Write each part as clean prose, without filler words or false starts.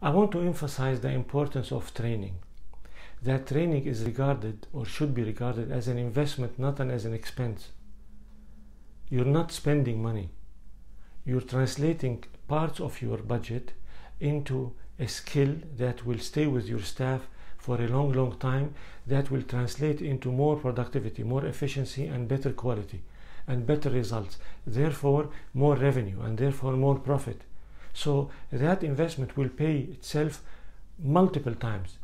I want to emphasize the importance of training. That training is regarded, or should be regarded, as an investment, not as an expense. You're not spending money. You're translating parts of your budget into a skill that will stay with your staff for a long, long time, that will translate into more productivity, more efficiency, and better quality, and better results. Therefore, more revenue, and therefore more profit. So that investment will pay itself multiple times.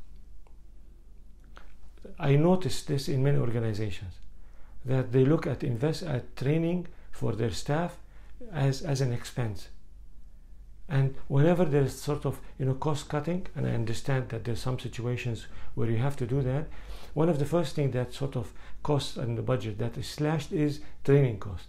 I noticed this in many organizations, that they look at training for their staff as an expense. And whenever there is sort of cost cutting, and I understand that there's some situations where you have to do that, one of the first things that sort of costs and the budget that is slashed is training cost.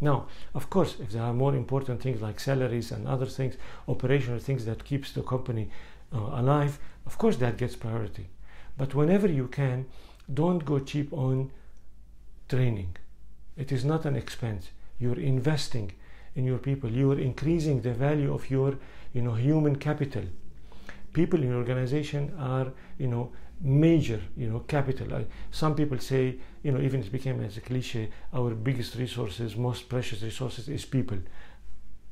Now, of course, if there are more important things like salaries and other things, operational things that keeps the company alive, of course that gets priority. But whenever you can, don't go cheap on training. It is not an expense. You're investing in your people. You are increasing the value of your human capital. People in your organization are major capital. Some people say, even it became as a cliche, our biggest resources, most precious resources is people.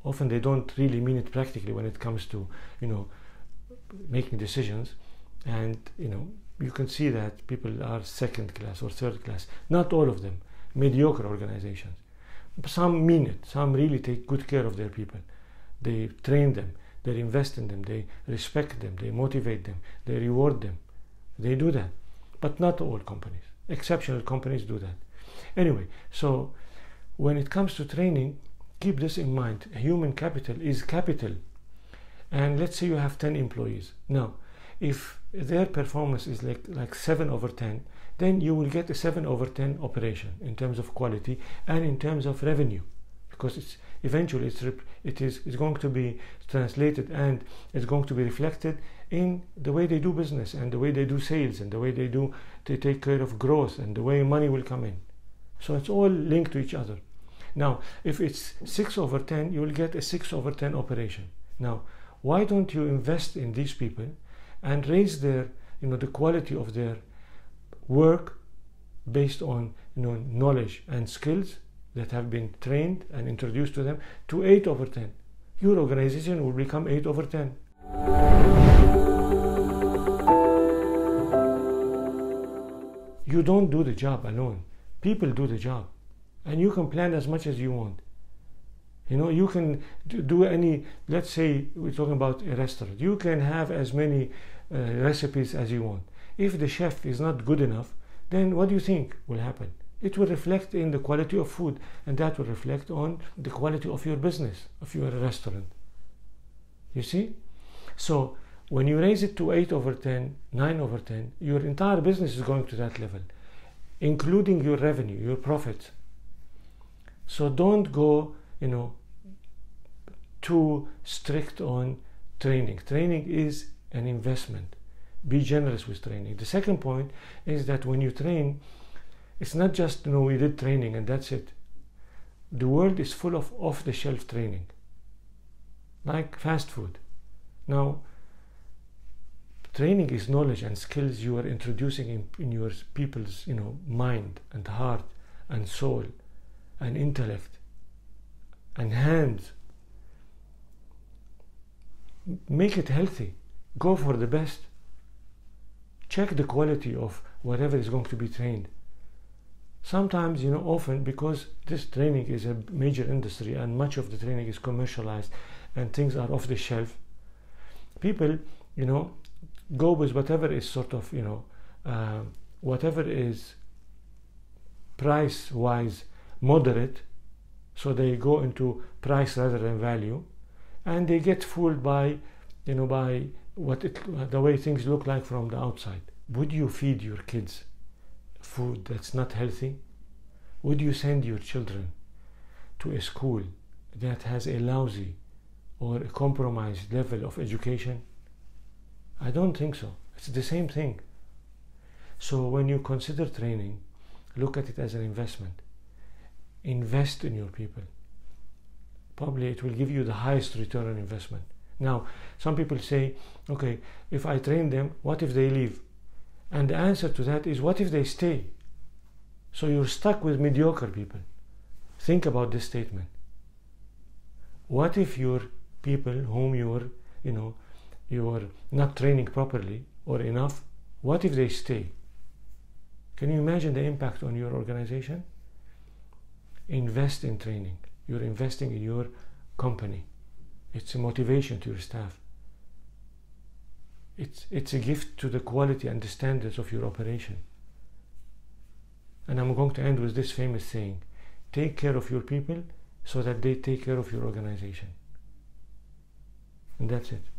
Often they don't really mean it practically when it comes to making decisions, and you can see that people are second class or third class. Not all of them, mediocre organizations. Some mean it, some really take good care of their people. They train them, they invest in them, they respect them, they motivate them, they reward them. They do that, but not all companies. Exceptional companies do that. Anyway, so when it comes to training, keep this in mind. Human capital is capital. And let's say you have 10 employees. Now, if their performance is like 7 over 10, then you will get a 7 over 10 operation in terms of quality and in terms of revenue, because it's going to be translated, and it's going to be reflected in the way they do business, and the way they do sales, and the way they take care of growth, and the way money will come in. So it's all linked to each other. Now, if it's 6 over 10, you will get a 6 over 10 operation. Now, why don't you invest in these people and raise their, the quality of their work based on knowledge and skills that have been trained and introduced to them to 8 over 10. Your organization will become 8 over 10. You don't do the job alone. People do the job, and you can plan as much as you want. You can do any, let's say we're talking about a restaurant, you can have as many recipes as you want. If the chef is not good enough, then what do you think will happen? It will reflect in the quality of food, and that will reflect on the quality of your business, of your restaurant. You see? So when you raise it to 8 over 10, 9 over 10, your entire business is going to that level, including your revenue, your profits. So don't go, too strict on training. Training is an investment. Be generous with training. The second point is that when you train, it's not just, we did training and that's it. The world is full of off-the-shelf training, like fast food. Now, training is knowledge and skills you are introducing in your people's, mind and heart and soul and intellect and hands. Make it healthy. Go for the best. Check the quality of whatever is going to be trained. Sometimes, often, because this training is a major industry and much of the training is commercialized and things are off the shelf, people, go with whatever is sort of, whatever is price-wise moderate, so they go into price rather than value, and they get fooled by, by the way things look like from the outside. Would you feed your kids food that's not healthy? Would you send your children to a school that has a lousy or a compromised level of education? I don't think so. It's the same thing. So when you consider training, look at it as an investment. Invest in your people. Probably it will give you the highest return on investment. Now, some people say, okay, if I train them, what if they leave? And the answer to that is, what if they stay? So you're stuck with mediocre people. Think about this statement. What if your people whom you are not training properly or enough, what if they stay? Can you imagine the impact on your organization? Invest in training. You're investing in your company. It's a motivation to your staff. It's a gift to the quality and the standards of your operation. And I'm going to end with this famous saying: take care of your people so that they take care of your organization. And that's it.